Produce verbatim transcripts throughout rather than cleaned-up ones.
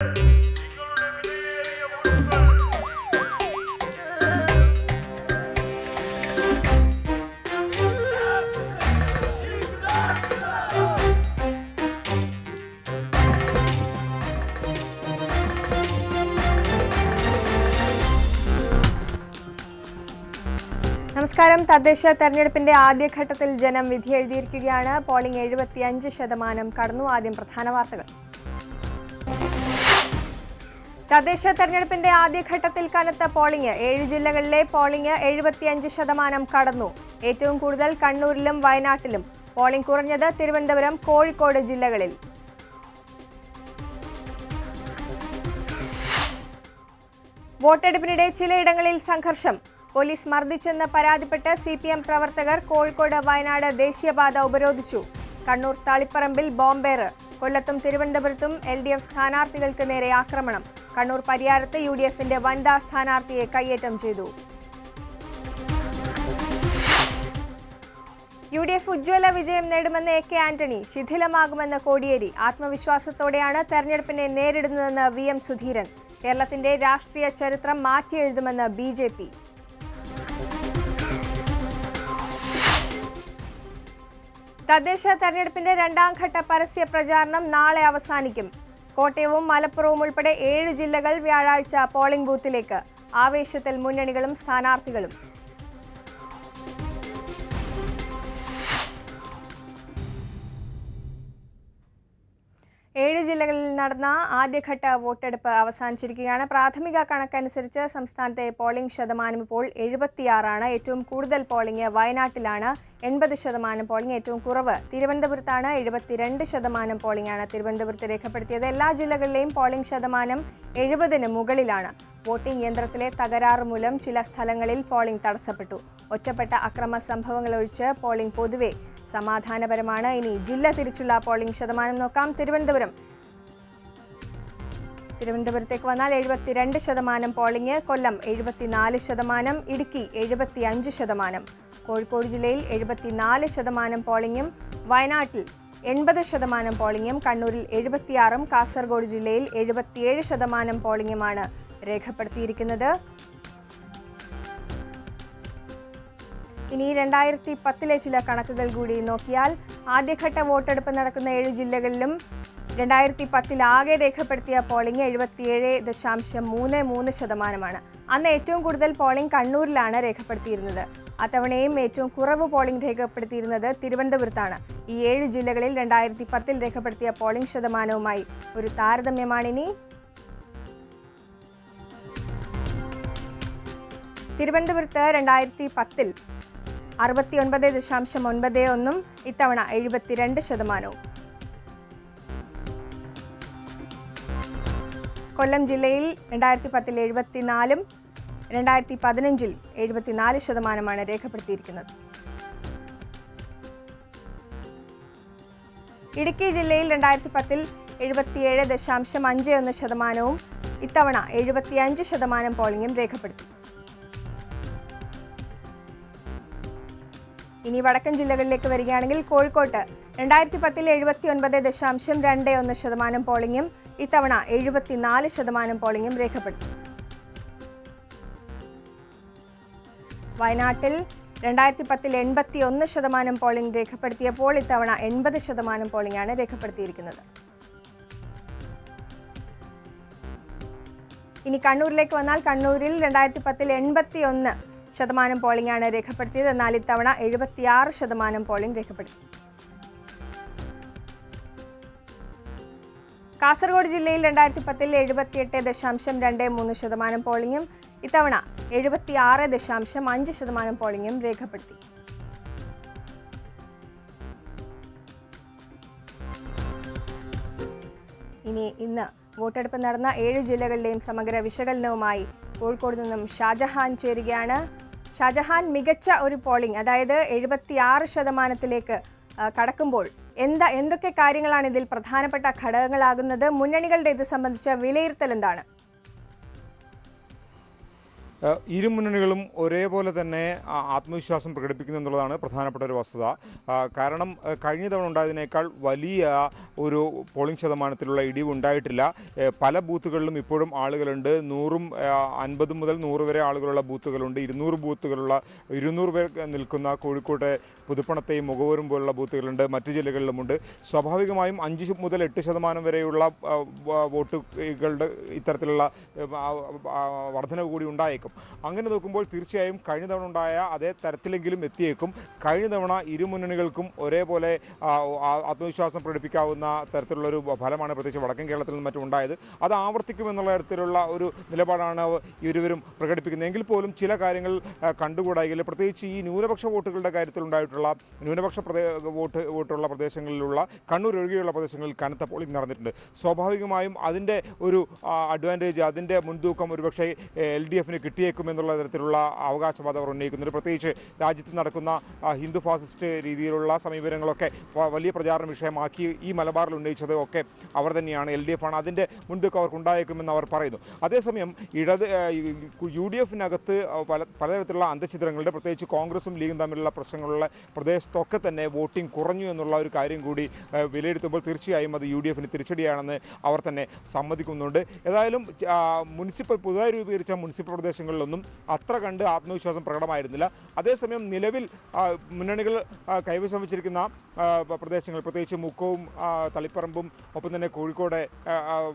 നമസ്കാരം തദ്ദേശ തെരഞ്ഞെടുപ്പിന്റെ ആദ്യഘട്ടത്തിൽ ജനം വിധി എഴുതിയിരിക്കുകയാണ് പോളിംഗ് എഴുപത്തിയഞ്ച് ശതമാനം കടന്നു ആദ്യം പ്രധാന വാർത്തകൾ തദ്ദേശ തെരഞ്ഞെടുപ്പിന്റെ ആദ്യഘട്ടത്തിൽ കനത്ത പോളിംഗ് ഏഴ് ജില്ലകളിലെ പോളിംഗ് എഴുപത്തിയഞ്ച് ശതമാനം കടന്നു ഏറ്റവും കൂടുതൽ കണ്ണൂരിലും വയനാട്ടിലും പോളിംഗ് കുറഞ്ഞത് തിരുവനന്തപുരം കോഴിക്കോട് ജില്ലകളിൽ വോട്ടെടുപ്പിനിടെ ചിലയിടങ്ങളിൽ സംഘർഷം പോലീസ് മർദ്ദിച്ചെന്ന് പരാതിപ്പെട്ട് സി പി എം പ്രവർത്തകർ കോഴിക്കോട് വയനാട് ദേശീയപാത ഉപരോധിച്ചു കണ്ണൂർ തളിപ്പറമ്പിൽ ബോംബേറ് കൊല്ലത്തും തിരുവനന്തപുരത്തും എൽ ഡി എഫ് സ്ഥാനാർത്ഥികൾക്ക് നേരെ ആക്രമണം കണ്ണൂർ പരിയാരത്ത് യു ഡി എഫിന്റെ വനിതാ സ്ഥാനാർത്ഥിയെ കയ്യേറ്റം ചെയ്തു യു ഡി എഫ് ഉജ്ജ്വല വിജയം നേടുമെന്ന് എ കെ ആന്റണി ശിഥിലമാകുമെന്ന് കോടിയേരി ആത്മവിശ്വാസത്തോടെയാണ് തെരഞ്ഞെടുപ്പിനെ നേരിടുന്നതെന്ന് വി എം സുധീരൻ കേരളത്തിന്റെ രാഷ്ട്രീയ ചരിത്രം മാറ്റിയെഴുതുമെന്ന് ബി ജെ പി തദ്ദേശ തെരഞ്ഞെടുപ്പിന്റെ രണ്ടാംഘട്ട പരസ്യ പ്രചാരണം നാളെ അവസാനിക്കും കോട്ടയവും മലപ്പുറവും ഉൾപ്പെടെ ഏഴ് ജില്ലകൾ വ്യാഴാഴ്ച പോളിംഗ് ബൂത്തിലേക്ക് ആവേശത്തിൽ മുന്നണികളും സ്ഥാനാർത്ഥികളും ഏഴ് ജില്ലകളിൽ നടന്ന ആദ്യഘട്ട വോട്ടെടുപ്പ് അവസാനിച്ചിരിക്കുകയാണ് പ്രാഥമിക കണക്കനുസരിച്ച് സംസ്ഥാനത്തെ പോളിംഗ് ശതമാനം ഇപ്പോൾ എഴുപത്തിയാറാണ് ഏറ്റവും കൂടുതൽ പോളിംഗ് വയനാട്ടിലാണ് എൺപത് ശതമാനം പോളിംഗ് ഏറ്റവും കുറവ് തിരുവനന്തപുരത്താണ് എഴുപത്തിരണ്ട് ശതമാനം പോളിംഗാണ് തിരുവനന്തപുരത്ത് രേഖപ്പെടുത്തിയത് എല്ലാ ജില്ലകളിലെയും പോളിംഗ് ശതമാനം എഴുപതിന് മുകളിലാണ് വോട്ടിംഗ് യന്ത്രത്തിലെ തകരാറ് മൂലം ചില സ്ഥലങ്ങളിൽ പോളിംഗ് തടസ്സപ്പെട്ടു ഒറ്റപ്പെട്ട അക്രമ സംഭവങ്ങളൊഴിച്ച് പോളിംഗ് പൊതുവെ സമാധാനപരമാണ് ഇനി ജില്ല തിരിച്ചുള്ള പോളിംഗ് ശതമാനം നോക്കാം തിരുവനന്തപുരം തിരുവനന്തപുരത്തേക്ക് വന്നാൽ എഴുപത്തിരണ്ട് ശതമാനം പോളിംഗ് കൊല്ലം എഴുപത്തിനാല് ശതമാനം ഇടുക്കി എഴുപത്തിയഞ്ച് ശതമാനം കോഴിക്കോട് ജില്ലയിൽ എഴുപത്തിനാല് ശതമാനം പോളിംഗും വയനാട്ടിൽ എൺപത് ശതമാനം പോളിംഗും കണ്ണൂരിൽ എഴുപത്തിയാറും കാസർഗോഡ് ജില്ലയിൽ എഴുപത്തിയേഴ് ശതമാനം പോളിംഗുമാണ് രേഖപ്പെടുത്തിയിരിക്കുന്നത് ഇനി രണ്ടായിരത്തി പത്തിലെ ചില കണക്കുകൾ കൂടി നോക്കിയാൽ ആദ്യഘട്ട വോട്ടെടുപ്പ് നടക്കുന്ന ഏഴ് ജില്ലകളിലും രണ്ടായിരത്തി പത്തിൽ ആകെ രേഖപ്പെടുത്തിയ പോളിംഗ് എഴുപത്തിയേഴ് ദശാംശം മൂന്ന് മൂന്ന് ശതമാനമാണ് അന്ന് ഏറ്റവും കൂടുതൽ പോളിംഗ് കണ്ണൂരിലാണ് രേഖപ്പെടുത്തിയിരുന്നത് അത്തവണയും ഏറ്റവും കുറവ് പോളിംഗ് രേഖപ്പെടുത്തിയിരുന്നത് തിരുവനന്തപുരത്താണ് ഈ ഏഴ് ജില്ലകളിൽ രണ്ടായിരത്തി പത്തിൽ രേഖപ്പെടുത്തിയ പോളിംഗ് ശതമാനവുമായി ഒരു താരതമ്യമാണിനി തിരുവനന്തപുരത്ത് രണ്ടായിരത്തി പത്തിൽ അറുപത്തി ഒൻപത് ദശാംശം ഒൻപത് ഒന്നും ഇത്തവണ എഴുപത്തിരണ്ട് ശതമാനവും കൊല്ലം ജില്ലയിൽ രണ്ടായിരത്തി പത്തിൽ എഴുപത്തിനാലും രണ്ടായിരത്തി പതിനഞ്ചിൽ എഴുപത്തിനാല് ശതമാനമാണ് രേഖപ്പെടുത്തിയിരിക്കുന്നത് ഇടുക്കി ജില്ലയിൽ രണ്ടായിരത്തി പത്തിൽ എഴുപത്തിയേഴ് ദശാംശം അഞ്ച് ഒന്ന് ശതമാനവും ഇത്തവണ എഴുപത്തിയഞ്ച് ശതമാനം പോളിംഗും രേഖപ്പെടുത്തി ഇനി വടക്കൻ ജില്ലകളിലേക്ക് വരികയാണെങ്കിൽ കോഴിക്കോട്ട് രണ്ടായിരത്തി പത്തിൽ എഴുപത്തി ഒൻപത് ദശാംശം രണ്ട് ഒന്ന് ശതമാനം പോളിംഗും ഇത്തവണ എഴുപത്തിനാല് ശതമാനം പോളിംഗും രേഖപ്പെടുത്തി വയനാട്ടിൽ രണ്ടായിരത്തി പത്തിൽ എൺപത്തി ഒന്ന് ശതമാനം പോളിംഗ് രേഖപ്പെടുത്തിയപ്പോൾ ഇത്തവണ എൺപത് ശതമാനം പോളിംഗാണ് രേഖപ്പെടുത്തിയിരിക്കുന്നത് ഇനി കണ്ണൂരിലേക്ക് വന്നാൽ കണ്ണൂരിൽ രണ്ടായിരത്തി പത്തിൽ എൺപത്തി ഒന്ന് ശതമാനം പോളിംഗാണ് രേഖപ്പെടുത്തിയത് എന്നാൽ ഇത്തവണ എഴുപത്തിയാറ് ശതമാനം പോളിംഗ് രേഖപ്പെടുത്തി കാസർഗോഡ് ജില്ലയിൽ രണ്ടായിരത്തി പത്തിൽ എഴുപത്തിയെട്ട് ദശാംശം രണ്ട് മൂന്ന് ശതമാനം പോളിംഗും ഇത്തവണ എഴുപത്തിയാറ് ദശാംശം അഞ്ച് ശതമാനം പോളിംഗും രേഖപ്പെടുത്തി ഇനി ഇന്ന് വോട്ടെടുപ്പ് നടന്ന ഏഴ് ജില്ലകളിലെയും സമഗ്ര വിശകലനവുമായി കോഴിക്കോട് നിന്നും ഷാജഹാൻ ചേരുകയാണ് ഷാജഹാൻ മികച്ച ഒരു പോളിംഗ് അതായത് എഴുപത്തിയാറ് ശതമാനത്തിലേക്ക് കടക്കുമ്പോൾ എന്താ എന്തൊക്കെ കാര്യങ്ങളാണ് ഇതിൽ പ്രധാനപ്പെട്ട ഘടകങ്ങളാകുന്നത് മുന്നണികളുടെ ഇത് സംബന്ധിച്ച വിലയിരുത്തൽ എന്താണ് ഇരു മുന്നണികളും ഒരേപോലെ തന്നെ ആത്മവിശ്വാസം പ്രകടിപ്പിക്കുന്നു എന്നുള്ളതാണ് പ്രധാനപ്പെട്ട ഒരു വസ്തുത. കാരണം കഴിഞ്ഞ തവണ ഉണ്ടായതിനേക്കാൾ വലിയ ഒരു പോളിംഗ് ശതമാനത്തിലുള്ള ഇടിവ് ഉണ്ടായിട്ടില്ല. പല ബൂത്തുകളിലും ഇപ്പോഴും ആളുകളുണ്ട്. നൂറും അൻപത് മുതൽ നൂറ് വരെ ആളുകളുള്ള ബൂത്തുകളുണ്ട്. ഇരുന്നൂറ് ബൂത്തുകളുള്ള ഇരുന്നൂറ് പേർ നിൽക്കുന്ന കോഴിക്കോട്ടെ പുതുപ്പണത്തെയും മുഖവരും പോലുള്ള ബൂത്തുകളുണ്ട്, മറ്റു ജില്ലകളിലുമുണ്ട്. സ്വാഭാവികമായും അഞ്ച് മുതൽ എട്ട് ശതമാനം വരെയുള്ള വോട്ടുകളുടെ ഇത്തരത്തിലുള്ള വർധനവ് കൂടി ഉണ്ടായേക്കും. അങ്ങനെ നോക്കുമ്പോൾ തീർച്ചയായും കഴിഞ്ഞ തവണ ഉണ്ടായ അതേ തരത്തിലെങ്കിലും എത്തിയേക്കും. കഴിഞ്ഞ തവണ ഇരുമുന്നണികൾക്കും ഒരേപോലെ ആത്മവിശ്വാസം പ്രകടിപ്പിക്കാവുന്ന തരത്തിലുള്ളൊരു ഫലമാണ് പ്രത്യേകിച്ച് വടക്കൻ കേരളത്തിൽ നിന്നും മറ്റും ഉണ്ടായത്. അത് ആവർത്തിക്കുമെന്നുള്ള തരത്തിലുള്ള ഒരു നിലപാടാണ് ഇരുവരും പ്രകടിപ്പിക്കുന്നത്. എങ്കിൽ പോലും ചില കാര്യങ്ങൾ കണ്ടുകൂടായില്ല. പ്രത്യേകിച്ച് ഈ ന്യൂനപക്ഷ വോട്ടുകളുടെ കാര്യത്തിലുണ്ടായിട്ടുള്ള ന്യൂനപക്ഷ വോട്ട് വോട്ടുള്ള പ്രദേശങ്ങളിലുള്ള കണ്ണൂർ ഒഴികെയുള്ള പ്രദേശങ്ങളിൽ കനത്ത പോളിംഗ് നടന്നിട്ടുണ്ട്. സ്വാഭാവികമായും അതിൻ്റെ ഒരു അഡ്വാൻറ്റേജ്, അതിൻ്റെ മുൻതൂക്കം ഒരുപക്ഷെ എൽ ഡി എഫിന് കിട്ടും ക്കുമെന്നുള്ള തരത്തിലുള്ള അവകാശവാദം അവർ ഉന്നയിക്കുന്നുണ്ട്. പ്രത്യേകിച്ച് രാജ്യത്ത് നടക്കുന്ന ഹിന്ദു ഫാസിസ്റ്റ് രീതിയിലുള്ള സമീപനങ്ങളൊക്കെ വലിയ പ്രചാരണ വിഷയമാക്കി ഈ മലബാറിൽ ഉന്നയിച്ചത് ഒക്കെ അവർ തന്നെയാണ്, എൽ ഡി എഫ് ആണ്. അതിൻ്റെ മുൻതൂക്കം അവർക്കുണ്ടായേക്കുമെന്ന് അവർ പറയുന്നു. അതേസമയം ഇടത് യു ഡി എഫിനകത്ത് പല പലതരത്തിലുള്ള അന്തഃഛിദ്രങ്ങളുടെ, പ്രത്യേകിച്ച് കോൺഗ്രസും ലീഗും തമ്മിലുള്ള പ്രശ്നങ്ങളുള്ള പ്രദേശത്തൊക്കെ തന്നെ വോട്ടിംഗ് കുറഞ്ഞു എന്നുള്ള ഒരു കാര്യം കൂടി വിലയിരുത്തുമ്പോൾ തീർച്ചയായും അത് യു ഡി എഫിന് തിരിച്ചടിയാണെന്ന് അവർ തന്നെ സമ്മതിക്കുന്നുണ്ട്. ഏതായാലും മുനിസിപ്പൽ പുതുതായി രൂപീകരിച്ച മുനിസിപ്പൽ പ്രദേശങ്ങൾ ൊന്നും അത്ര കണ്ട് ആത്മവിശ്വാസം പ്രകടമായിരുന്നില്ല. അതേസമയം നിലവിൽ മുന്നണികൾ കൈവശം വച്ചിരിക്കുന്ന പ്രദേശങ്ങൾ, പ്രത്യേകിച്ച് മുക്കവും തളിപ്പറമ്പും ഒപ്പം തന്നെ കോഴിക്കോട്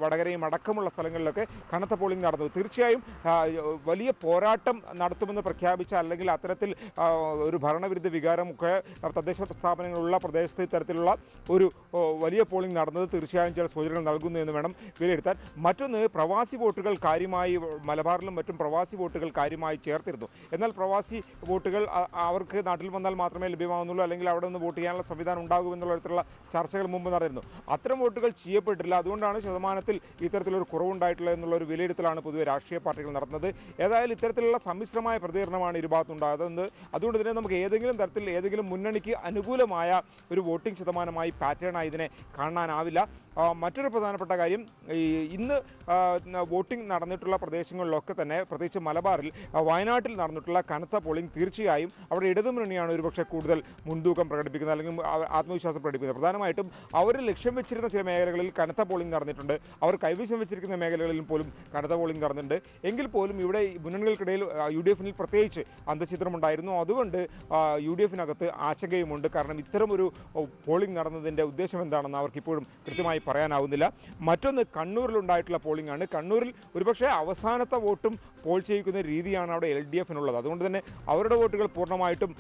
വടകരയും അടക്കമുള്ള സ്ഥലങ്ങളിലൊക്കെ കനത്ത പോളിംഗ് നടന്നു. തീർച്ചയായും വലിയ പോരാട്ടം നടത്തുമെന്ന് പ്രഖ്യാപിച്ച, അല്ലെങ്കിൽ അത്തരത്തിൽ ഒരു ഭരണവിരുദ്ധ വികാരമൊക്കെ തദ്ദേശ സ്ഥാപനങ്ങളുള്ള പ്രദേശത്ത് ഇത്തരത്തിലുള്ള ഒരു വലിയ പോളിംഗ് നടന്നത് തീർച്ചയായും ചില സൂചനകൾ നൽകുന്നു എന്ന് വേണം വിലയിരുത്താൻ. മറ്റൊന്ന്, പ്രവാസി വോട്ടുകൾ കാര്യമായി മലബാറിലും മറ്റും പ്രവാസി വോട്ടുകൾ കാര്യമായി ചേർത്തിരുന്നു. എന്നാൽ പ്രവാസി വോട്ടുകൾ അവർക്ക് നാട്ടിൽ വന്നാൽ മാത്രമേ ലഭ്യമാകുന്നുള്ളൂ, അല്ലെങ്കിൽ അവിടെ നിന്ന് വോട്ട് ചെയ്യാനുള്ള സംവിധാനം ഉണ്ടാകുമെന്നുള്ള തരത്തിലുള്ള ചർച്ചകൾ മുമ്പ് നടന്നിരുന്നു. അത്തരം വോട്ടുകൾ ചെയ്യപ്പെട്ടില്ല. അതുകൊണ്ടാണ് ശതമാനത്തിൽ ഇത്തരത്തിലൊരു കുറവുണ്ടായിട്ടുള്ളത് എന്നുള്ളൊരു വിലയിരുത്തലാണ് പൊതുവെ രാഷ്ട്രീയ പാർട്ടികൾ നടത്തുന്നത്. ഏതായാലും ഇത്തരത്തിലുള്ള സമ്മിശ്രമായ പ്രതികരണമാണ് ഇരു ഭാഗത്തുണ്ടായതെന്ന്, അതുകൊണ്ട് തന്നെ നമുക്ക് ഏതെങ്കിലും തരത്തിൽ ഏതെങ്കിലും മുന്നണിക്ക് അനുകൂലമായ ഒരു വോട്ടിംഗ് ശതമാനമായി പാറ്റേണായി ഇതിനെ കാണാനാവില്ല. മറ്റൊരു പ്രധാനപ്പെട്ട കാര്യം, ഇന്ന് വോട്ടിംഗ് നടന്നിട്ടുള്ള പ്രദേശങ്ങളിലൊക്കെ തന്നെ, പ്രത്യേകിച്ച് മലബാറിൽ വയനാട്ടിൽ നടന്നിട്ടുള്ള കനത്ത പോളിംഗ് തീർച്ചയായും അവിടെ ഇടതുമുന്നണിയാണ് ഒരുപക്ഷെ കൂടുതൽ മുൻതൂക്കം പ്രകടിപ്പിക്കുന്നത്, അല്ലെങ്കിൽ ആത്മവിശ്വാസം പ്രകടിപ്പിക്കുന്നത്. പ്രധാനമായിട്ടും അവർ ലക്ഷ്യം വെച്ചിരുന്ന ചില മേഖലകളിൽ കനത്ത പോളിംഗ് നടന്നിട്ടുണ്ട്. അവർ കൈവശം വെച്ചിരിക്കുന്ന മേഖലകളിൽ പോലും കനത്ത പോളിംഗ് നടന്നിട്ടുണ്ട്. എങ്കിൽ പോലും ഇവിടെ മുന്നണികൾക്കിടയിൽ യു ഡി എഫിൽ പ്രത്യേകിച്ച് അന്തഃഛിദ്രമുണ്ടായിരുന്നു. അതുകൊണ്ട് യു ഡി എഫിനകത്ത് ആശങ്കയുമുണ്ട്. കാരണം ഇത്തരമൊരു പോളിംഗ് നടന്നതിൻ്റെ ഉദ്ദേശം എന്താണെന്ന് അവർക്കിപ്പോഴും കൃത്യമായി പറയാനാവുന്നില്ല. മറ്റൊന്ന്, കണ്ണൂരിലുണ്ടായിട്ടുള്ള പോളിംഗ് ആണ്. കണ്ണൂരിൽ ഒരുപക്ഷെ അവസാനത്തെ വോട്ടും പോൾ ചെയ്യിക്കുന്ന രീതിയാണ് അവിടെ എൽ ഡി എഫിനുള്ളത്. അതുകൊണ്ട് തന്നെ അവരുടെ വോട്ടുകൾ പൂർണ്ണമായിട്ടും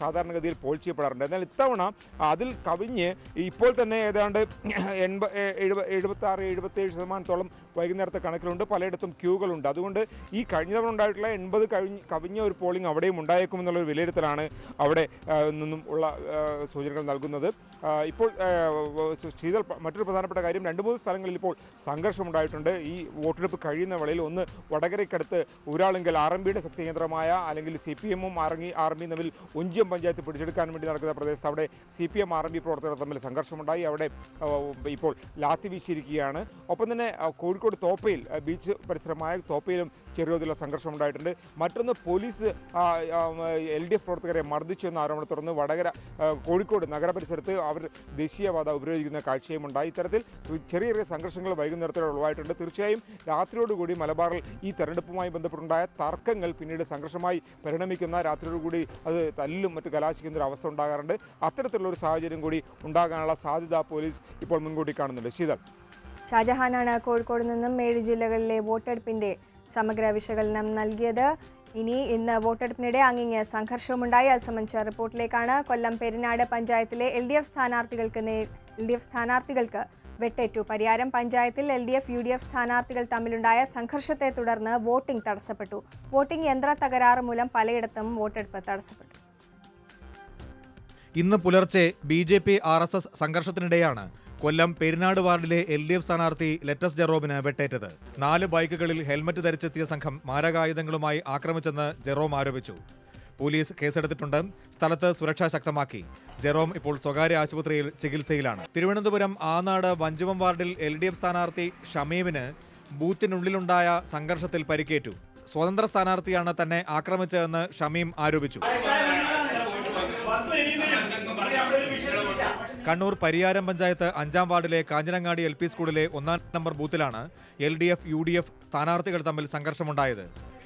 സാധാരണഗതിയിൽ പോൾ ചെയ്യപ്പെടാറുണ്ട്. എന്നാൽ ഇത്തവണ അതിൽ കവിഞ്ഞ് ഇപ്പോൾ തന്നെ ഏതാണ്ട് എൺപ എഴുപ എഴുപത്താറ് എഴുപത്തേഴ് ശതമാനത്തോളം വൈകുന്നേരത്തെ കണക്കിലുണ്ട്. പലയിടത്തും ക്യൂകളുണ്ട്. അതുകൊണ്ട് ഈ കഴിഞ്ഞ തവണ ഉണ്ടായിട്ടുള്ള എൺപത് കഴിഞ്ഞ് കവിഞ്ഞ ഒരു പോളിംഗ് അവിടെയും ഉണ്ടായേക്കുമെന്നുള്ളൊരു വിലയിരുത്തലാണ് അവിടെ നിന്നും ഉള്ള സൂചനകൾ നൽകുന്നത്. ഇപ്പോൾ ശീതൾ മറ്റൊരു പ്രധാനപ്പെട്ട കാര്യം, രണ്ട് മൂന്ന് സ്ഥലങ്ങളിൽ ഇപ്പോൾ സംഘർഷമുണ്ടായിട്ടുണ്ട് ഈ വോട്ടെടുപ്പ് കഴിയുന്ന വേളയിൽ. ഒന്ന്, വടകരയ്ക്കടുത്ത് ഒരാളെങ്കിൽ ആർ എം ബിയുടെ ശക്തി കേന്ദ്രമായ, അല്ലെങ്കിൽ സി പി എമ്മും ആർമി ആർമിയും തമ്മിൽ ഒഞ്ചിയം പഞ്ചായത്ത് പിടിച്ചെടുക്കാൻ വേണ്ടി നടക്കുന്ന പ്രദേശത്ത് അവിടെ C P M R M B പ്രവർത്തകർ തമ്മിൽ സംഘർഷമുണ്ടായി. അവിടെ ഇപ്പോൾ ലാത്തി വീശിയിരിക്കുകയാണ്. ഒപ്പം തന്നെ കോഴിക്കോട് തോപ്പയിൽ, ബീച്ച് പരിസരമായ തോപ്പയിലും ചെറിയ തോതിലുള്ള സംഘർഷമുണ്ടായിട്ടുണ്ട്. മറ്റൊന്ന്, പോലീസ് എൽ ഡി എഫ് പ്രവർത്തകരെ മർദ്ദിച്ചു എന്ന ആരോപണം തുടർന്ന് വടകര കോഴിക്കോട് നഗരപരിസരത്ത് അവർ ദേശീയപാത ഉപരോധിക്കുന്ന കാഴ്ചയും ഉണ്ടായി. ഇത്തരത്തിൽ ചെറിയ ചെറിയ സംഘർഷങ്ങൾ വൈകുന്നേരത്തോടെ ഉളവായിട്ടുണ്ട്. തീർച്ചയായും രാത്രിയോടുകൂടി മലബാറിൽ ഈ തെരഞ്ഞെടുപ്പുമായി ബന്ധപ്പെട്ടുണ്ടായ തർക്കങ്ങൾ പിന്നീട് സംഘർഷമായി പരിണമിക്കുന്ന, രാത്രിയോടുകൂടി അത് തല്ലിലും മറ്റു കലാശിക്കുന്ന ഒരു അവസ്ഥ ഉണ്ടാകാറുണ്ട്. അത്തരത്തിലുള്ളൊരു സാഹചര്യം കൂടി ഉണ്ടാകാനുള്ള സാധ്യത പോലീസ് ഇപ്പോൾ മുൻകൂട്ടി കാണുന്നുണ്ട്. ശീതൾ, ഷാജഹാനാണ് കോഴിക്കോട് നിന്നും ഏഴ് ജില്ലകളിലെ വോട്ടെടുപ്പിൻ്റെ സമഗ്ര വിശകലനം നൽകിയത്. ഇനി ഇന്ന് വോട്ടെടുപ്പിനിടെ അങ്ങിങ്ങ് സംഘർഷവുമുണ്ടായി. അത് സംബന്ധിച്ച റിപ്പോർട്ടിലേക്കാണ്. കൊല്ലം പെരിനാട് പഞ്ചായത്തിലെ എൽ ഡി എഫ് സ്ഥാനാർത്ഥികൾക്ക് എൽ ഡി എഫ് സ്ഥാനാർത്ഥികൾക്ക് വെട്ടേറ്റു. പരിയാരം പഞ്ചായത്തിൽ L D F U D F സ്ഥാനാർത്ഥികൾ തമ്മിലുണ്ടായ സംഘർഷത്തെ തുടർന്ന് വോട്ടിംഗ് തടസ്സപ്പെട്ടു. വോട്ടിംഗ് യന്ത്ര തകരാറ് മൂലം പലയിടത്തും വോട്ടെടുപ്പ് തടസ്സപ്പെട്ടു. ഇന്ന് പുലർച്ചെ B J P R S S സംഘർഷത്തിനിടെയാണ് കൊല്ലം പെരിനാട് വാർഡിലെ എൽ ഡി എഫ് സ്ഥാനാർത്ഥി ലെറ്റസ് ജെറോമിന് വെട്ടേറ്റത്. നാല് ബൈക്കുകളിൽ ഹെൽമറ്റ് ധരിച്ചെത്തിയ സംഘം മാരകായുധങ്ങളുമായി ആക്രമിച്ചെന്ന് ജെറോം ആരോപിച്ചു. പോലീസ് കേസെടുത്തിട്ടുണ്ട്. സ്ഥലത്ത് സുരക്ഷ ശക്തമാക്കി. ജെറോം ഇപ്പോൾ സ്വകാര്യ ആശുപത്രിയിൽ ചികിത്സയിലാണ്. തിരുവനന്തപുരം ആനാട് വഞ്ചുവം വാർഡിൽ എൽ ഡി എഫ് സ്ഥാനാർത്ഥി ഷമീമിന് ബൂത്തിനുള്ളിലുണ്ടായ സംഘർഷത്തിൽ പരിക്കേറ്റു. സ്വതന്ത്ര സ്ഥാനാർത്ഥിയാണ് തന്നെ ആക്രമിച്ചതെന്ന് ഷമീം ആരോപിച്ചു. കണ്ണൂർ പരിയാരം പഞ്ചായത്ത് അഞ്ചാം വാർഡിലെ കാഞ്ഞിരങ്ങാടി എൽ പി സ്കൂളിലെ ഒന്നാം നമ്പർ ബൂത്തിലാണ് L D F U D F സ്ഥാനാർത്ഥികൾ തമ്മിൽ സംഘർഷമുണ്ടായത്.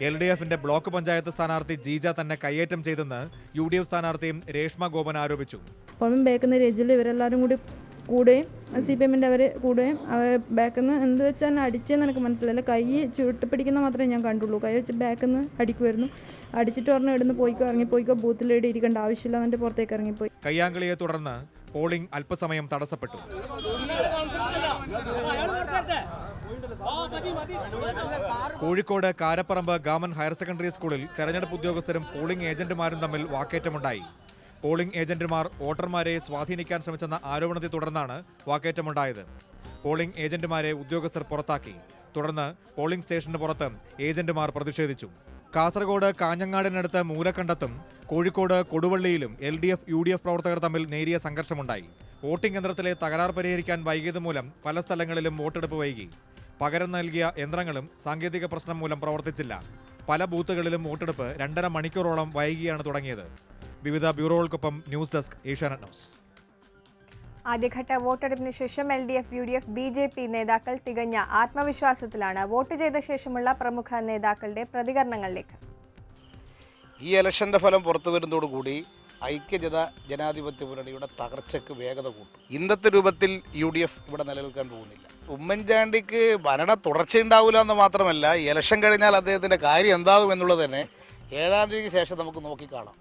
എൽ ഡി എഫിന്റെ ബ്ലോക്ക് പഞ്ചായത്ത് സ്ഥാനാർത്ഥി ജീജ തന്നെ കയ്യേറ്റം ചെയ്തെന്ന് യു ഡി എഫ് സ്ഥാനാർത്ഥിയും രേഷ്മ ഗോപൻ ആരോപിച്ചു. ബേക്കുന്ന രീതിയിൽ ഇവരെല്ലാവരും കൂടി കൂടുകയും സി പി എമ്മിൻ്റെ അവർ കൂടുകയും അവർ ബാക്കിന്ന് എന്ത് വെച്ചാൽ അടിച്ചെന്ന് എനിക്ക് മനസ്സിലായില്ല. കൈ ചുരുട്ടി പിടിക്കുന്ന മാത്രമേ ഞാൻ കണ്ടുള്ളൂ. കൈ വെച്ച് ബാക്കിന്ന് അടിക്കുമായിരുന്നു. അടിച്ചിട്ട് പറഞ്ഞ് ഇവിടുന്ന് പോയിക്കോ, ഇറങ്ങിപ്പോയിക്കോ, ബൂത്തിലേടെ ഇരിക്കേണ്ട ആവശ്യമില്ല എന്നിട്ട് പുറത്തേക്ക് ഇറങ്ങിപ്പോയി. കയ്യാങ്കളിയെ തുടർന്ന് പോളിംഗ് അല്പസമയം തടസ്സപ്പെട്ടു. Kozhikode Karaparamba government higher secondary സ്കൂളിൽ തെരഞ്ഞെടുപ്പ് ഉദ്യോഗസ്ഥരും പോളിംഗ് ഏജന്റുമാരും തമ്മിൽ വാക്കേറ്റമുണ്ടായി. പോളിംഗ് ഏജന്റുമാർ വോട്ടർമാരെ സ്വാധീനിക്കാൻ ശ്രമിച്ചെന്ന ആരോപണത്തെ തുടർന്നാണ് വാക്കേറ്റമുണ്ടായത്. പോളിംഗ് ഏജന്റുമാരെ ഉദ്യോഗസ്ഥർ പുറത്താക്കി. തുടർന്ന് പോളിംഗ് സ്റ്റേഷന് പുറത്ത് ഏജന്റുമാർ പ്രതിഷേധിച്ചു. കാസർഗോഡ് കാഞ്ഞങ്ങാടിനടുത്ത് മൂലക്കണ്ടത്തും കോഴിക്കോട് കൊടുവള്ളിയിലും L D F U D F പ്രവർത്തകർ തമ്മിൽ നേരിയ സംഘർഷമുണ്ടായി. വോട്ടിംഗ് യന്ത്രത്തിലെ തകരാർ പരിഹരിക്കാൻ വൈകിയത് മൂലം പല സ്ഥലങ്ങളിലും വോട്ടെടുപ്പ് വൈകി. പകരം നൽകിയ യന്ത്രങ്ങളും സാങ്കേതിക പ്രശ്നം മൂലം പ്രവർത്തിച്ചില്ല. പല ബൂത്തുകളിലും വോട്ടെടുപ്പ് രണ്ടര മണിക്കൂറോളം വൈകിയാണ് തുടങ്ങിയത്. വിവിധ ബ്യൂറോകൾക്കൊപ്പം ന്യൂസ് ഡെസ്ക് ഏഷ്യാനെറ്റ് ന്യൂസ്. ആദ്യഘട്ട വോട്ടെടുപ്പിന് ശേഷം L D F U D F B J P നേതാക്കൾ തികഞ്ഞ ആത്മവിശ്വാസത്തിലാണ്. വോട്ട് ചെയ്ത ശേഷമുള്ള പ്രമുഖ നേതാക്കളുടെ പ്രതികരണങ്ങളിലേക്ക്. ഈ ഇലക്ഷൻ്റെ ഫലം പുറത്തു വരുന്നതോടുകൂടി ഐക്യജന ജനാധിപത്യ മുന്നണിയുടെ തകർച്ചയ്ക്ക് വേഗത കൂട്ടും. ഇന്നത്തെ രൂപത്തിൽ യു ഡി എഫ് ഇവിടെ നിലനിൽക്കാൻ പോകുന്നില്ല. ഉമ്മൻചാണ്ടിക്ക് ഭരണ തുടർച്ചയുണ്ടാവില്ല എന്ന് മാത്രമല്ല, ഇലക്ഷൻ കഴിഞ്ഞാൽ അദ്ദേഹത്തിൻ്റെ കാര്യം എന്താകും എന്നുള്ളത് തന്നെ ഏഴാം തീയതിക്ക് ശേഷം നമുക്ക് നോക്കിക്കാണാം.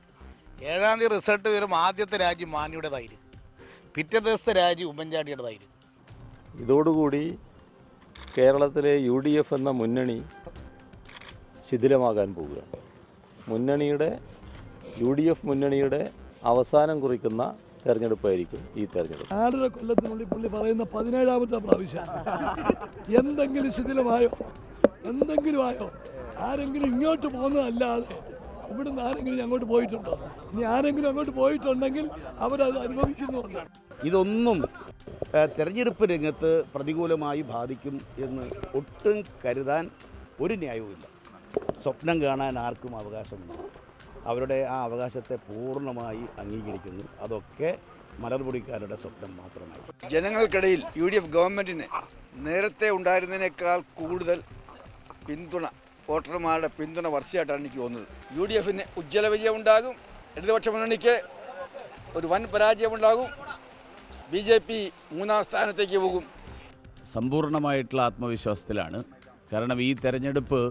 ഏഴാം തീയതി റിസൾട്ട് വരും. ആദ്യത്തെ രാജ്യം മാണിയുടേതായിരിക്കും, പിറ്റേ ദിവസത്തെ രാജ്യം ഉമ്മൻചാണ്ടിയുടേതായിരിക്കും. ഇതോടുകൂടി കേരളത്തിലെ യു ഡി എഫ് എന്ന മുന്നണി ശിഥിലമാകാൻ പോവുകയാണ്. മുന്നണിയുടെ യു ഡി എഫ് മുന്നണിയുടെ അവസാനം കുറിക്കുന്ന തെരഞ്ഞെടുപ്പായിരിക്കും ഈ തെരഞ്ഞെടുപ്പ്. ആറര കൊല്ലത്തിനുള്ളിൽ പുള്ളി പറയുന്ന പതിനേഴാമത്തെ പ്രാവശ്യം എന്തെങ്കിലും ശിഥിലമായോ എന്തെങ്കിലും ആയോ? ആരെങ്കിലും ഇങ്ങോട്ട് പോകുന്നതല്ലാതെ ഇവിടുന്ന് ആരെങ്കിലും അങ്ങോട്ട് പോയിട്ടുണ്ടോ? ഇനി ആരെങ്കിലും അങ്ങോട്ട് പോയിട്ടുണ്ടെങ്കിൽ അവരത് അനുഭവിക്കുന്നുണ്ട്. ഇതൊന്നും തെരഞ്ഞെടുപ്പ് രംഗത്ത് പ്രതികൂലമായി ബാധിക്കും എന്ന് ഒട്ടും കരുതാൻ ഒരു ന്യായവുമില്ല. സ്വപ്നം കാണാൻ ആർക്കും അവകാശമുണ്ട്. അവരുടെ ആ അവകാശത്തെ പൂർണ്ണമായി അംഗീകരിക്കുന്നു. അതൊക്കെ മലർപൊടിക്കാരുടെ സ്വപ്നം മാത്രമാണ്. ജനങ്ങൾക്കിടയിൽ യു ഡി എഫ് ഗവൺമെന്റിന് നേരത്തെ ഉണ്ടായിരുന്നതിനേക്കാൾ കൂടുതൽ പിന്തുണ, വോട്ടർമാരുടെ പിന്തുണ വർഷമായിട്ടാണ് എനിക്ക് തോന്നുന്നത്. യു ഡി എഫിന് ഉജ്ജ്വല വിജയം ഉണ്ടാകും. ഇടതുപക്ഷ മുന്നണിക്ക് ഒരു വൻ പരാജയമുണ്ടാകും. ബി ജെ പി മൂന്നാം സ്ഥാനത്തേക്ക് പോകും. സമ്പൂർണമായിട്ടുള്ള ആത്മവിശ്വാസത്തിലാണ്. കാരണം ഈ തെരഞ്ഞെടുപ്പ്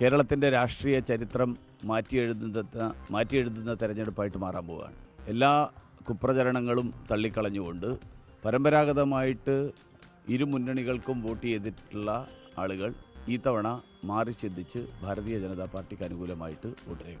കേരളത്തിൻ്റെ രാഷ്ട്രീയ ചരിത്രം മാറ്റിയെഴുതുന്ന മാറ്റിയെഴുതുന്ന തെരഞ്ഞെടുപ്പായിട്ട് മാറാൻ പോവുകയാണ്. എല്ലാ കുപ്രചരണങ്ങളും തള്ളിക്കളഞ്ഞുകൊണ്ട് പരമ്പരാഗതമായിട്ട് ഇരു മുന്നണികൾക്കും വോട്ട് ചെയ്തിട്ടുള്ള ആളുകൾ ഈ തവണ മാറി ചിന്തിച്ച് ഭാരതീയ ജനതാ പാർട്ടിക്ക് അനുകൂലമായിട്ട് വോട്ട് ചെയ്യും.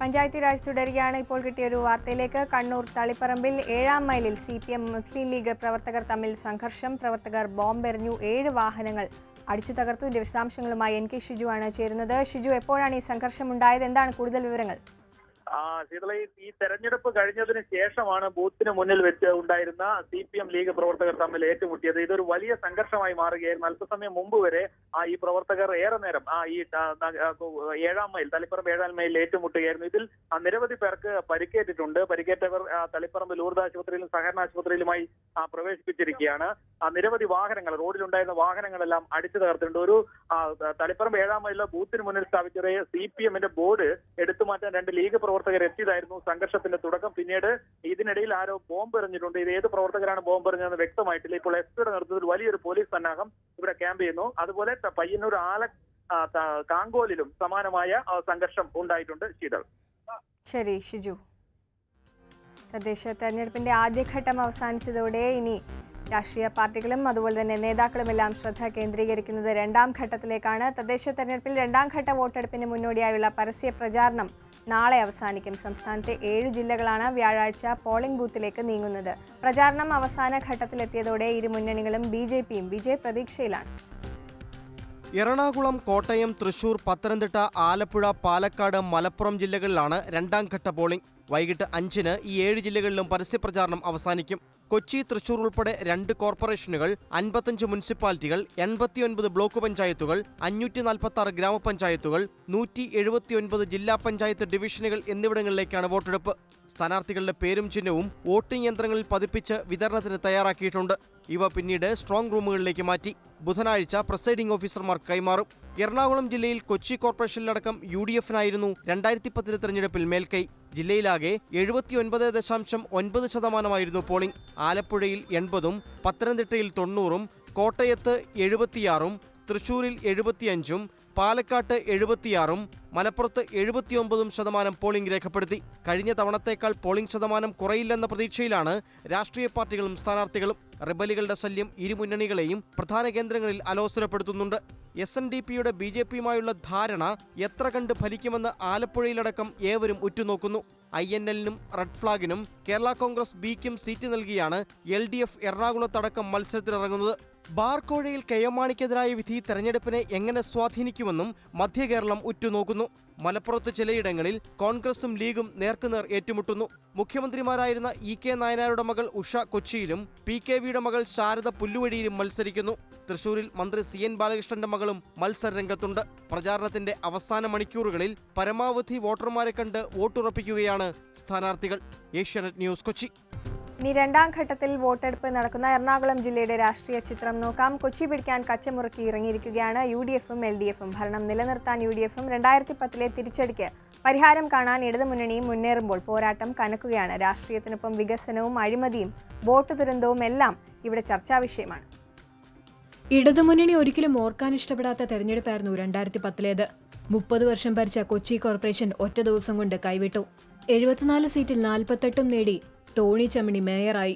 പഞ്ചായത്തി രാജ് തുടരുകയാണ്. ഇപ്പോൾ കിട്ടിയ ഒരു വാർത്തയിലേക്ക്. കണ്ണൂർ തളിപ്പറമ്പിൽ ഏഴാം മൈലിൽ C P M Muslim League പ്രവർത്തകർ തമ്മിൽ സംഘർഷം. പ്രവർത്തകർ ബോംബെറിഞ്ഞു. ഏഴ് വാഹനങ്ങൾ അടിച്ചു തകർത്തു. വിശദാംശങ്ങളുമായി എൻ കെ ഷിജു ആണ് ചേരുന്നത്. ഷിജു, എപ്പോഴാണ് ഈ സംഘർഷം ഉണ്ടായത്? എന്താണ് കൂടുതൽ വിവരങ്ങൾ? ശീതളയിൽ ഈ തെരഞ്ഞെടുപ്പ് കഴിഞ്ഞതിന് ശേഷമാണ് ബൂത്തിന് മുന്നിൽ വെച്ച് ഉണ്ടായിരുന്ന സി പി എം ലീഗ് പ്രവർത്തകർ തമ്മിൽ ഏറ്റുമുട്ടിയത്. ഇതൊരു വലിയ സംഘർഷമായി മാറുകയായിരുന്നു. അല്പസമയം മുമ്പ് വരെ ആ ഈ പ്രവർത്തകർ ഏറെ നേരം ആ ഈ ഏഴാം മൈൽ തളിപ്പറമ്പ് ഏഴാം മൈൽ ഏറ്റുമുട്ടുകയായിരുന്നു. ഇതിൽ നിരവധി പേർക്ക് പരിക്കേറ്റിട്ടുണ്ട്. പരിക്കേറ്റവർ തളിപ്പറമ്പ് ലൂർദ് ആശുപത്രിയിലും സഹകരണ ആശുപത്രിയിലുമായി പ്രവേശിപ്പിച്ചിരിക്കുകയാണ്. നിരവധി വാഹനങ്ങൾ, റോഡിലുണ്ടായിരുന്ന വാഹനങ്ങളെല്ലാം അടിച്ചു തകർത്തിട്ടുണ്ട്. ഒരു തളിപ്പറമ്പ് ഏഴാം മൈലിലെ ബൂത്തിന് മുന്നിൽ സ്ഥാപിച്ചൊരു സി പി എമ്മിന്റെ ബോർഡ് എടുത്തു മാറ്റാൻ രണ്ട് ലീഗ് പ്രവർത്തകർ എത്തിയതായിരുന്നു സംഘർഷത്തിന്റെ തുടക്കം. പിന്നീട് ഇതിനിടയിൽ ആരോ ബോംബെറിഞ്ഞിട്ടുണ്ട്. ഇത് ഏത് പ്രവർത്തകരാണ് ബോംബെറിഞ്ഞതെന്ന് വ്യക്തമായിട്ടില്ല. ഇപ്പോൾ എസ് പിയുടെ നേതൃത്വത്തിൽ വലിയൊരു പോലീസ് സന്നാഹം ഇവിടെ ക്യാമ്പ് ചെയ്യുന്നു. അതുപോലെ പയ്യന്നൂർ ആല കാങ്കോലിലും സമാനമായ സംഘർഷം ഉണ്ടായിട്ടുണ്ട്. ശീതൾ. ശരി ഷിജു. തദ്ദേശ തെരഞ്ഞെടുപ്പിന്റെ ആദ്യഘട്ടം അവസാനിച്ചതോടെ ഇനി രാഷ്ട്രീയ പാർട്ടികളും അതുപോലെ തന്നെ നേതാക്കളുമെല്ലാം ശ്രദ്ധ കേന്ദ്രീകരിക്കുന്നത് രണ്ടാം ഘട്ടത്തിലേക്കാണ്. തദ്ദേശ തെരഞ്ഞെടുപ്പിൽ രണ്ടാം ഘട്ട വോട്ടെടുപ്പിന് മുന്നോടിയായുള്ള പരസ്യ പ്രചാരണം നാളെ അവസാനിക്കും. സംസ്ഥാനത്തെ ഏഴ് ജില്ലകളാണ് വ്യാഴാഴ്ച പോളിംഗ് ബൂത്തിലേക്ക് നീങ്ങുന്നത്. പ്രചാരണം അവസാന ഘട്ടത്തിലെത്തിയതോടെ ഇരു മുന്നണികളും ബി ജെ പിയും വിജയപ്രതീക്ഷയിലാണ്. എറണാകുളം, കോട്ടയം, തൃശൂർ, പത്തനംതിട്ട, ആലപ്പുഴ, പാലക്കാട്, മലപ്പുറം ജില്ലകളിലാണ് രണ്ടാം ഘട്ട പോളിംഗ്. വൈകിട്ട് അഞ്ചിന് ഈ ഏഴ് ജില്ലകളിലും പരസ്യപ്രചാരണം അവസാനിക്കും. കൊച്ചി, തൃശൂർ ഉൾപ്പെടെ രണ്ട് കോർപ്പറേഷനുകൾ, അൻപത്തഞ്ച് മുനിസിപ്പാലിറ്റികൾ, എൺപത്തിയൊൻപത് ബ്ലോക്ക് പഞ്ചായത്തുകൾ, അഞ്ഞൂറ്റി നാൽപ്പത്തി ആറ് ഗ്രാമപഞ്ചായത്തുകൾ, നൂറ്റി എഴുപത്തിയൊൻപത് ജില്ലാ പഞ്ചായത്ത് ഡിവിഷനുകൾ എന്നിവിടങ്ങളിലേക്കാണ് വോട്ടെടുപ്പ്. സ്ഥാനാർത്ഥികളുടെ പേരും ചിഹ്നവും വോട്ടിംഗ് യന്ത്രങ്ങളിൽ പതിപ്പിച്ച് വിതരണത്തിന് തയ്യാറാക്കിയിട്ടുണ്ട്. ഇവ പിന്നീട് സ്ട്രോങ് റൂമുകളിലേക്ക് മാറ്റി ബുധനാഴ്ച പ്രസൈഡിംഗ് ഓഫീസർമാർ കൈമാറും. എറണാകുളം ജില്ലയിൽ കൊച്ചി കോർപ്പറേഷനിലടക്കം യു ഡി എഫിനായിരുന്നു രണ്ടായിരത്തി പത്തിലെ തെരഞ്ഞെടുപ്പിൽ മേൽക്കൈ. ജില്ലയിലാകെ എഴുപത്തിയൊൻപത് ദശാംശം ഒൻപത് ശതമാനമായിരുന്നു പോളിംഗ്. ആലപ്പുഴയിൽ എൺപതും പത്തനംതിട്ടയിൽ തൊണ്ണൂറും കോട്ടയത്ത് എഴുപത്തിയാറും തൃശൂരിൽ എഴുപത്തിയഞ്ചും പാലക്കാട്ട് എഴുപത്തിയാറും മലപ്പുറത്ത് എഴുപത്തിയൊമ്പതും ശതമാനം പോളിംഗ് രേഖപ്പെടുത്തി. കഴിഞ്ഞ തവണത്തേക്കാൾ പോളിംഗ് ശതമാനം കുറയില്ലെന്ന പ്രതീക്ഷയിലാണ് രാഷ്ട്രീയ പാർട്ടികളും സ്ഥാനാർത്ഥികളും. റിബലുകളുടെ ശല്യം ഇരുമുന്നണികളെയും പ്രധാന കേന്ദ്രങ്ങളിൽ അലോസരപ്പെടുത്തുന്നുണ്ട്. എസ് എൻ ഡി പിയുടെ ബി ജെ പിയുമായുള്ള ധാരണ എത്ര കണ്ട് ഫലിക്കുമെന്ന് ആലപ്പുഴയിലടക്കം ഏവരും ഉറ്റുനോക്കുന്നു. ഐ എൻ എല്ലിനും റെഡ് ഫ്ളാഗിനും കേരള കോൺഗ്രസ് ബിക്കും സീറ്റ് നൽകിയാണ് എൽ ഡി എഫ് എറണാകുളത്തടക്കം മത്സരത്തിനിറങ്ങുന്നത്. ബാർകോഴയിൽ കെ എം മാണിക്കെതിരായ വിധി തെരഞ്ഞെടുപ്പിനെ എങ്ങനെ സ്വാധീനിക്കുമെന്നും മധ്യ കേരളം ഉറ്റുനോക്കുന്നു. മലപ്പുറത്ത് ചിലയിടങ്ങളിൽ കോൺഗ്രസും ലീഗും നേർക്കുനേർ ഏറ്റുമുട്ടുന്നു. മുഖ്യമന്ത്രിമാരായിരുന്ന ഇ കെ നായനാരുടെ മകൾ ഉഷ കൊച്ചിയിലും പി കെ വിയുടെ മകൾ ശാരദ പുല്ലുവഴിയിലും മത്സരിക്കുന്നു. തൃശൂരിൽ മന്ത്രി സി എൻ ബാലകൃഷ്ണന്റെ മകളും മത്സരരംഗത്തുണ്ട്. പ്രചാരണത്തിന്റെ അവസാന മണിക്കൂറുകളിൽ പരമാവധി വോട്ടർമാരെ കണ്ട് വോട്ടുറപ്പിക്കുകയാണ് സ്ഥാനാർത്ഥികൾ. ഏഷ്യാനെറ്റ് ന്യൂസ്, കൊച്ചി. ഇനി രണ്ടാം ഘട്ടത്തിൽ വോട്ടെടുപ്പ് നടക്കുന്ന എറണാകുളം ജില്ലയുടെ രാഷ്ട്രീയ ചിത്രം നോക്കാം. കൊച്ചി പിടിക്കാൻ കച്ചമുറുക്കി ഇറങ്ങിയിരിക്കുകയാണ് യു ഡി എഫും എൽ ഡി എഫും. ഭരണം നിലനിർത്താൻ യു ഡി എഫും രണ്ടായിരത്തി പത്തിലെ തിരിച്ചടിക്ക് പരിഹാരം കാണാൻ ഇടതുമുന്നണിയും മുന്നേറുമ്പോൾ പോരാട്ടം കനക്കുകയാണ്. രാഷ്ട്രീയത്തിനൊപ്പം വികസനവും അഴിമതിയും വോട്ട് ദുരന്തവും എല്ലാം ഇവിടെ ചർച്ചാ വിഷയമാണ്. ഇടതുമുന്നണി ഒരിക്കലും ഓർക്കാൻ ഇഷ്ടപ്പെടാത്ത തെരഞ്ഞെടുപ്പായിരുന്നു രണ്ടായിരത്തി പത്തിലേത്. മുപ്പത് വർഷം ഭരിച്ച കൊച്ചി കോർപ്പറേഷൻ ഒറ്റ ദിവസം കൊണ്ട് കൈവിട്ടു. എഴുപത്തിനാല് സീറ്റിൽ നാൽപ്പത്തെട്ടും നേടി ടോണി ചമ്മിണി മേയറായി.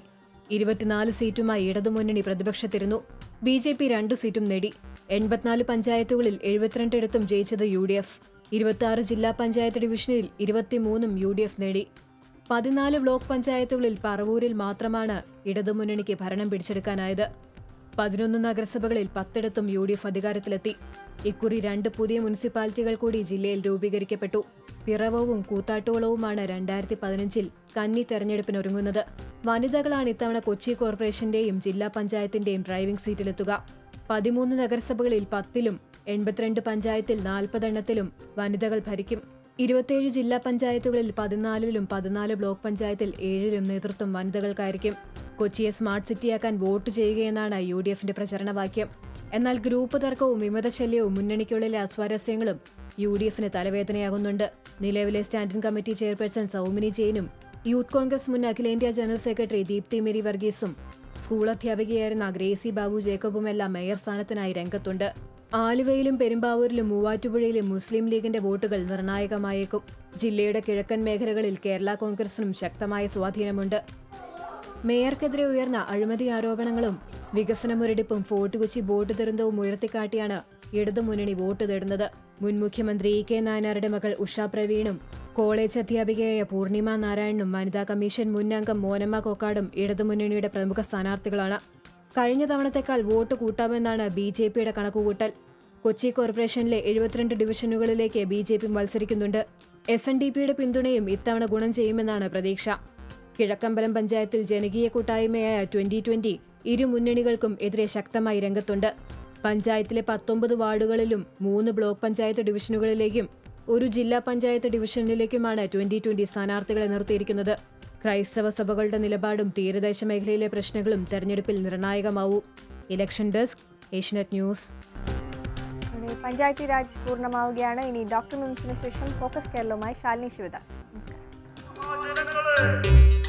ഇരുപത്തിനാല് സീറ്റുമായി ഇടതുമുന്നണി പ്രതിപക്ഷത്തിരുന്നു. ബി ജെ പി രണ്ട് സീറ്റും നേടി. എൺപത്തിനാല് പഞ്ചായത്തുകളിൽ എഴുപത്തിരണ്ടിടത്തും ജയിച്ചത് യു ഡി എഫ്. ഇരുപത്തിയാറ് ജില്ലാ പഞ്ചായത്ത് ഡിവിഷനിൽ ഇരുപത്തിമൂന്നും യു ഡി എഫ് നേടി. പതിനാല് ബ്ലോക്ക് പഞ്ചായത്തുകളിൽ പറവൂരിൽ മാത്രമാണ് ഇടതുമുന്നണിക്ക് ഭരണം പിടിച്ചെടുക്കാനായത്. പതിനൊന്ന് നഗരസഭകളിൽ പത്തിടത്തും യു ഡി എഫ് അധികാരത്തിലെത്തി. ഇക്കുറി രണ്ട് പുതിയ മുനിസിപ്പാലിറ്റികൾ കൂടി ജില്ലയിൽ രൂപീകരിക്കപ്പെട്ടു. പിറവവും കൂത്താട്ടുകുളവുമാണ് രണ്ടായിരത്തി പതിനഞ്ചിൽ കന്നി തെരഞ്ഞെടുപ്പിനൊരുങ്ങുന്നത്. വനിതകളാണ് ഇത്തവണ കൊച്ചി കോർപ്പറേഷന്റെയും ജില്ലാ പഞ്ചായത്തിന്റെയും ഡ്രൈവിംഗ് സീറ്റിലെത്തുക. പതിമൂന്ന് നഗരസഭകളിൽ പത്തിലും എൺപത്തിരണ്ട് പഞ്ചായത്തിൽ നാൽപ്പതെണ്ണത്തിലും വനിതകൾ ഭരിക്കും. ഇരുപത്തിയേഴ് ജില്ലാ പഞ്ചായത്തുകളിൽ പതിനാലിലും പതിനാല് ബ്ലോക്ക് പഞ്ചായത്തിൽ ഏഴിലും നേതൃത്വം വനിതകൾക്കായിരിക്കും. കൊച്ചിയെ സ്മാർട്ട് സിറ്റിയാക്കാൻ വോട്ട് ചെയ്യുകയെന്നാണ് യു ഡി എഫിന്റെ പ്രചരണവാക്യം. എന്നാൽ ഗ്രൂപ്പ് തർക്കവും വിമതശല്യവും മുന്നണിക്കുള്ളിലെ അസ്വാരസ്യങ്ങളും യു ഡി എഫിന് തലവേദനയാകുന്നുണ്ട്. നിലവിലെ സ്റ്റാൻഡിംഗ് കമ്മിറ്റി ചെയർപേഴ്സൺ സൗമിനി ജെയിനും യൂത്ത് കോൺഗ്രസ് മുൻ അഖിലേന്ത്യാ ജനറൽ സെക്രട്ടറി ദീപ്തി മേരി വർഗീസും സ്കൂൾ അധ്യാപികയായിരുന്ന ഗ്രേസി ബാബു ജേക്കബുമെല്ലാം മേയർ സ്ഥാനത്തിനായി രംഗത്തുണ്ട്. ആലുവയിലും പെരുമ്പാവൂരിലും മൂവാറ്റുപുഴയിലും മുസ്ലിം ലീഗിന്റെ വോട്ടുകൾ നിർണായകമായേക്കും. ജില്ലയുടെ കിഴക്കൻ മേഖലകളിൽ കേരള കോൺഗ്രസിനും ശക്തമായ സ്വാധീനമുണ്ട്. മേയർക്കെതിരെ ഉയർന്ന അഴിമതി ആരോപണങ്ങളും വികസന മുരടിപ്പും ഫോർട്ട് കൊച്ചി വോട്ട് ദുരന്തവും ഉയർത്തിക്കാട്ടിയാണ് ഇടതുമുന്നണി വോട്ട് തേടുന്നത്. മുൻ മുഖ്യമന്ത്രി ഇ കെ നായനാരുടെ മകൾ ഉഷ പ്രവീണും കോളേജ് അധ്യാപികയായ പൂർണിമ നാരായണനും വനിതാ കമ്മീഷൻ മുൻ അംഗം മോനമ്മ കോക്കാടും ഇടതുമുന്നണിയുടെ പ്രമുഖ സ്ഥാനാർത്ഥികളാണ്. കഴിഞ്ഞ തവണത്തേക്കാൾ വോട്ട് കൂട്ടാമെന്നാണ് ബി ജെ പിയുടെ കണക്കുകൂട്ടൽ. കൊച്ചി കോർപ്പറേഷനിലെ എഴുപത്തിരണ്ട് ഡിവിഷനുകളിലേക്ക് ബി ജെ പി മത്സരിക്കുന്നുണ്ട്. എസ് എൻ ഡി പിയുടെ പിന്തുണയും ഇത്തവണ ഗുണം ചെയ്യുമെന്നാണ് പ്രതീക്ഷ. കിഴക്കമ്പലം പഞ്ചായത്തിൽ ജനകീയ കൂട്ടായ്മയായ ട്വന്റി ട്വന്റി ഇരു മുന്നണികൾക്കും എതിരെ ശക്തമായി രംഗത്തുണ്ട്. പഞ്ചായത്തിലെ പത്തൊമ്പത് വാർഡുകളിലും മൂന്ന് ബ്ലോക്ക് പഞ്ചായത്ത് ഡിവിഷനുകളിലേക്കും ഒരു ജില്ലാ പഞ്ചായത്ത് ഡിവിഷനിലേക്കുമാണ് ട്വന്റി ട്വന്റി സ്ഥാനാർത്ഥികളെ നിർത്തിയിരിക്കുന്നത്. ക്രൈസ്തവ സഭകളുടെ നിലപാടും തീരദേശ മേഖലയിലെ പ്രശ്നങ്ങളും തെരഞ്ഞെടുപ്പിൽ നിർണായകമാവും. Election desk, Asianet news. Panchayati Raj പൂർണ്ണമാവുകയാണ്. ഇനി ഡോക്ടർ മിംസിന് ശേഷം ഫോക്കസ് കേരളവുമായി ശാലിനി ശിവദാസ്. നമസ്കാരം.